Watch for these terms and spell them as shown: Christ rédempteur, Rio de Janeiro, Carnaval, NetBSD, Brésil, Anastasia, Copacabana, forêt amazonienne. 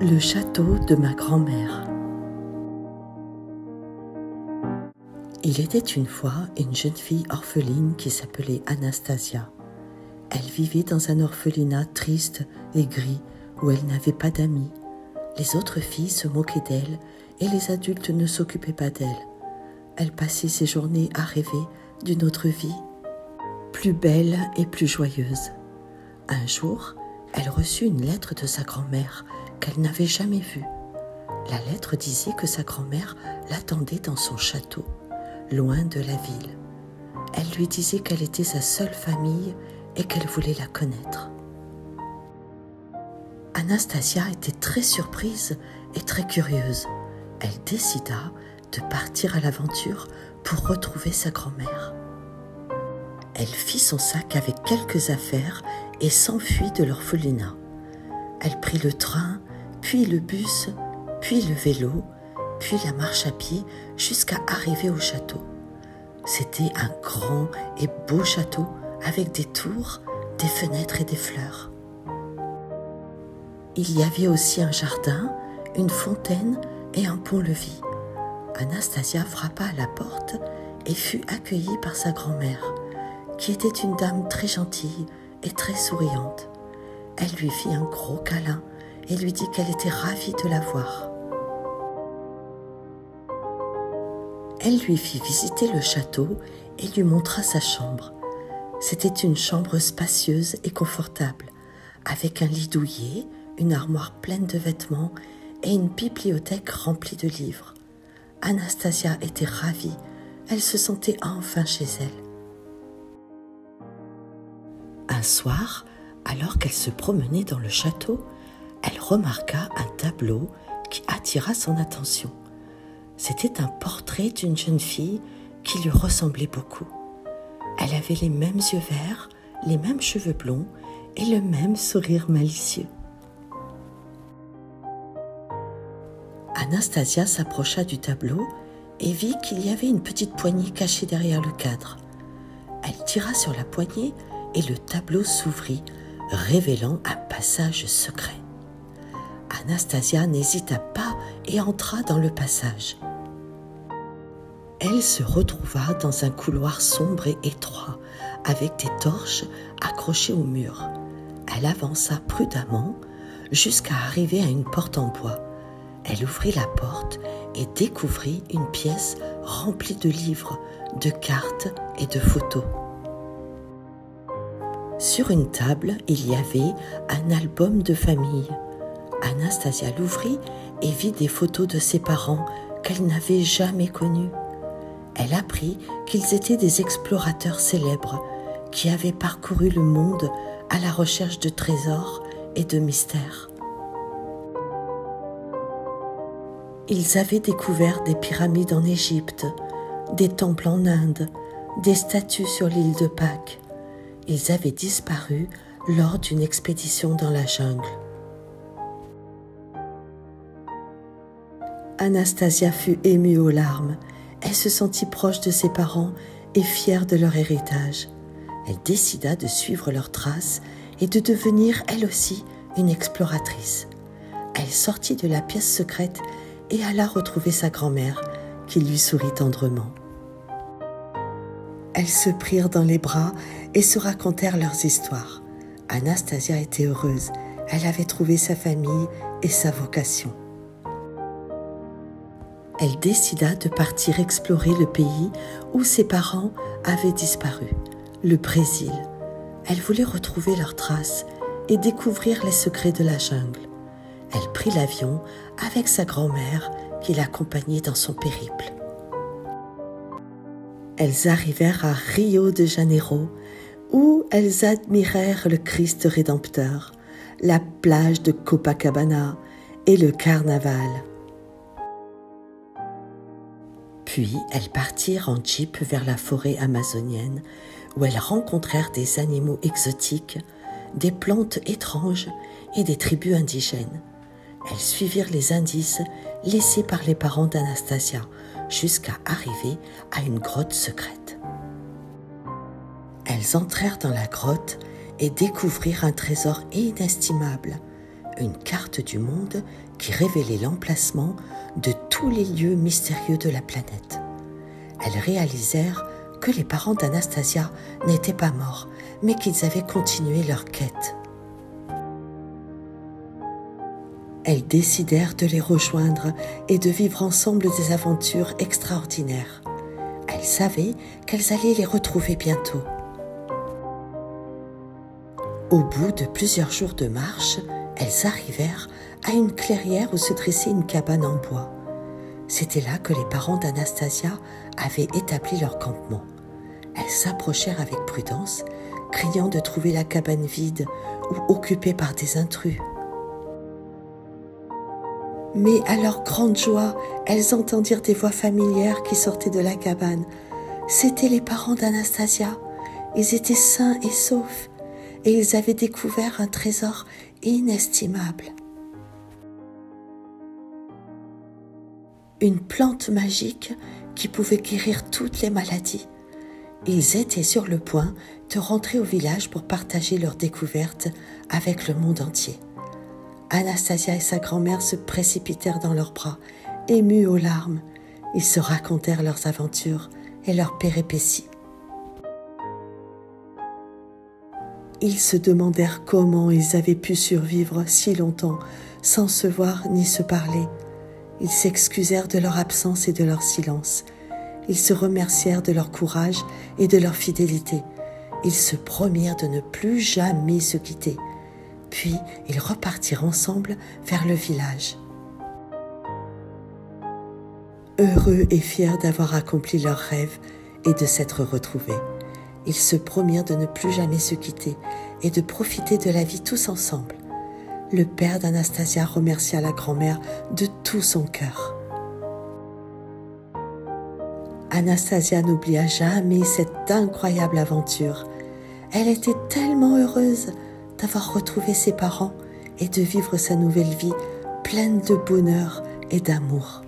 Le château de ma grand-mère. Il était une fois une jeune fille orpheline qui s'appelait Anastasia. Elle vivait dans un orphelinat triste et gris où elle n'avait pas d'amis. Les autres filles se moquaient d'elle et les adultes ne s'occupaient pas d'elle. Elle passait ses journées à rêver d'une autre vie, plus belle et plus joyeuse. Un jour, elle reçut une lettre de sa grand-mère qu'elle n'avait jamais vue. La lettre disait que sa grand-mère l'attendait dans son château, loin de la ville. Elle lui disait qu'elle était sa seule famille et qu'elle voulait la connaître. Anastasia était très surprise et très curieuse. Elle décida de partir à l'aventure pour retrouver sa grand-mère. Elle fit son sac avec quelques affaires et s'enfuit de l'orphelinat. Elle prit le train, puis le bus, puis le vélo, puis la marche à pied jusqu'à arriver au château. C'était un grand et beau château avec des tours, des fenêtres et des fleurs. Il y avait aussi un jardin, une fontaine et un pont-levis. Anastasia frappa à la porte et fut accueillie par sa grand-mère, qui était une dame très gentille et très souriante. Elle lui fit un gros câlin et lui dit qu'elle était ravie de la voir. Elle lui fit visiter le château et lui montra sa chambre. C'était une chambre spacieuse et confortable, avec un lit douillet, une armoire pleine de vêtements et une bibliothèque remplie de livres. Anastasia était ravie, elle se sentait enfin chez elle. Un soir, alors qu'elle se promenait dans le château, elle remarqua un tableau qui attira son attention. C'était un portrait d'une jeune fille qui lui ressemblait beaucoup. Elle avait les mêmes yeux verts, les mêmes cheveux blonds et le même sourire malicieux. Anastasia s'approcha du tableau et vit qu'il y avait une petite poignée cachée derrière le cadre. Elle tira sur la poignée et le tableau s'ouvrit, révélant un passage secret. Anastasia n'hésita pas et entra dans le passage. Elle se retrouva dans un couloir sombre et étroit, avec des torches accrochées au mur. Elle avança prudemment jusqu'à arriver à une porte en bois. Elle ouvrit la porte et découvrit une pièce remplie de livres, de cartes et de photos. Sur une table, il y avait un album de famille. Anastasia l'ouvrit et vit des photos de ses parents qu'elle n'avait jamais connus. Elle apprit qu'ils étaient des explorateurs célèbres qui avaient parcouru le monde à la recherche de trésors et de mystères. Ils avaient découvert des pyramides en Égypte, des temples en Inde, des statues sur l'île de Pâques. Ils avaient disparu lors d'une expédition dans la jungle. Anastasia fut émue aux larmes. Elle se sentit proche de ses parents et fière de leur héritage. Elle décida de suivre leurs traces et de devenir elle aussi une exploratrice. Elle sortit de la pièce secrète et alla retrouver sa grand-mère, qui lui sourit tendrement. Elles se prirent dans les bras et se racontèrent leurs histoires. Anastasia était heureuse, elle avait trouvé sa famille et sa vocation. Elle décida de partir explorer le pays où ses parents avaient disparu, le Brésil. Elle voulait retrouver leurs traces et découvrir les secrets de la jungle. Elle prit l'avion avec sa grand-mère qui l'accompagnait dans son périple. Elles arrivèrent à Rio de Janeiro où elles admirèrent le Christ rédempteur, la plage de Copacabana et le Carnaval. Puis elles partirent en jeep vers la forêt amazonienne où elles rencontrèrent des animaux exotiques, des plantes étranges et des tribus indigènes. Elles suivirent les indices laissés par les parents d'Anastasia jusqu'à arriver à une grotte secrète. Elles entrèrent dans la grotte et découvrirent un trésor inestimable, une carte du monde qui révélait l'emplacement de tous les lieux mystérieux de la planète. Elles réalisèrent que les parents d'Anastasia n'étaient pas morts, mais qu'ils avaient continué leur quête. Elles décidèrent de les rejoindre et de vivre ensemble des aventures extraordinaires. Elles savaient qu'elles allaient les retrouver bientôt. Au bout de plusieurs jours de marche, elles arrivèrent à une clairière où se dressait une cabane en bois. C'était là que les parents d'Anastasia avaient établi leur campement. Elles s'approchèrent avec prudence, craignant de trouver la cabane vide ou occupée par des intrus. Mais à leur grande joie, elles entendirent des voix familières qui sortaient de la cabane. C'étaient les parents d'Anastasia. Ils étaient sains et saufs, et ils avaient découvert un trésor inestimable. Une plante magique qui pouvait guérir toutes les maladies. Ils étaient sur le point de rentrer au village pour partager leur découverte avec le monde entier. Anastasia et sa grand-mère se précipitèrent dans leurs bras, émus aux larmes. Ils se racontèrent leurs aventures et leurs péripéties. Ils se demandèrent comment ils avaient pu survivre si longtemps, sans se voir ni se parler. Ils s'excusèrent de leur absence et de leur silence. Ils se remercièrent de leur courage et de leur fidélité. Ils se promirent de ne plus jamais se quitter. Puis, ils repartirent ensemble vers le village. Heureux et fiers d'avoir accompli leur rêve et de s'être retrouvés, ils se promirent de ne plus jamais se quitter et de profiter de la vie tous ensemble. Le père d'Anastasia remercia la grand-mère de tout son cœur. Anastasia n'oublia jamais cette incroyable aventure. Elle était tellement heureuse d'avoir retrouvé ses parents et de vivre sa nouvelle vie pleine de bonheur et d'amour.